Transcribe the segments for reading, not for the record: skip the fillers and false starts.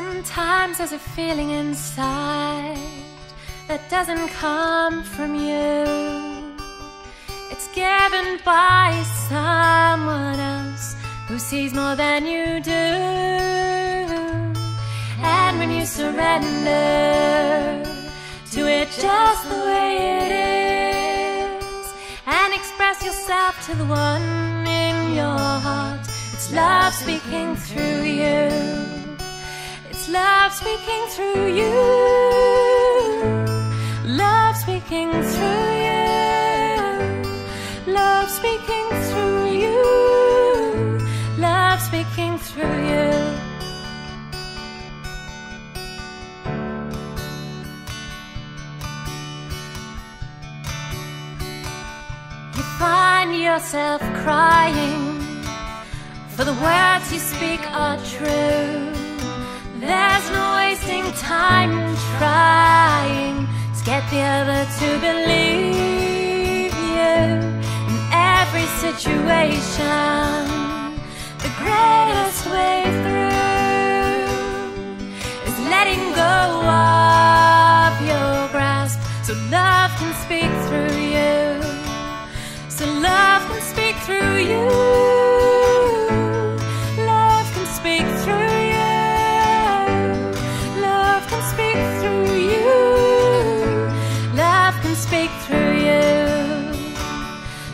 Sometimes there's a feeling inside that doesn't come from you. It's given by someone else who sees more than you do. And when you surrender to it just the way it is and express yourself to the one in your heart, it's love speaking through you. It's love speaking through you, love speaking through you, love speaking through you, love speaking through you. You find yourself crying, for the words you speak are true. There's no wasting time trying to get the other to believe you. In every situation, the greatest way through is letting go of your grasp, so love can speak through you. So love can speak through you. Speak through you,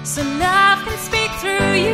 so love can speak through you.